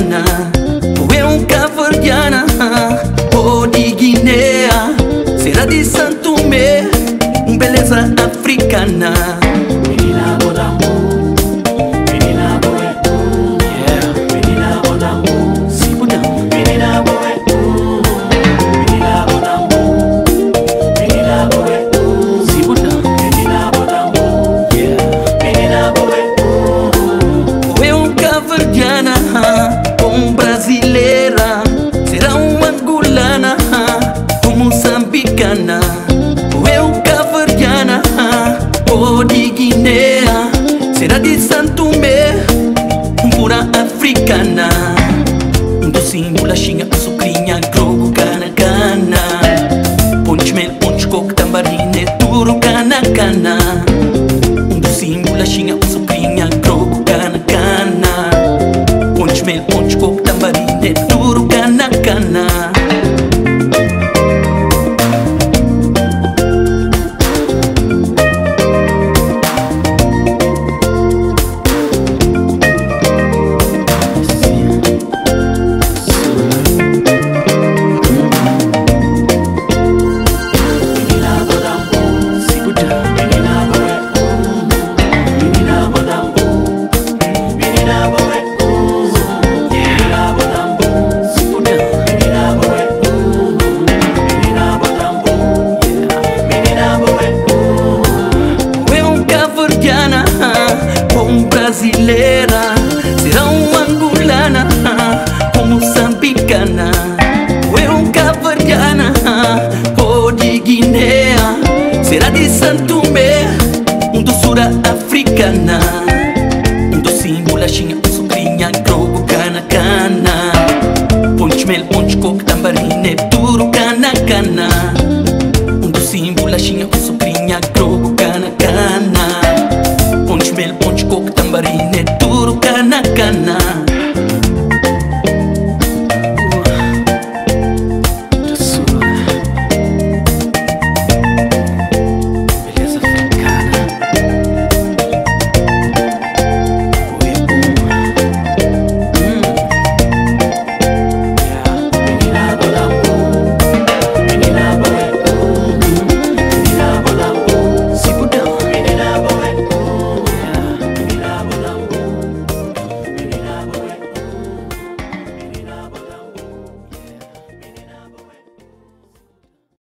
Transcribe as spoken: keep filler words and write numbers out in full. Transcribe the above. Guyana, eu cavo Guyana, ou de Guinéa, será de Santomé, beleza africana. Menina boa amor, menina boa é tu, yeah. Menina boa amor, sim, menina boa é tu, menina boa amor, menina boa é tu, sim, menina boa amor, yeah. Menina boa é tu. Eu cavo Guyana, como brasileira, será uma angolana, como moçambicana. Será de Santomé, pura africana. Docinho, bolachinha, açucrinha, grogo, cana-cana. Ponte mel, ponte coco, tambarine, duro, cana-cana. Docinho, bolachinha, açucrinha, grogo, cana-cana. Ponte mel, ponte coco, tambarine, duro, cana-cana. Brasileira, será uma angolana, como moçambicana. Eu cavariana, ou de Guinéa, será de Santomé, um doçura africana. Um docinho, bolachinha, açucrinha, grogo, cana-cana. Ponte mel, ponte coco, tambarine, duro, cana-cana. Um docinho, bolachinha, açucrinha, grogo, cana-cana. Ponte mel, ponte coco, tambarine, duro, cana-cana.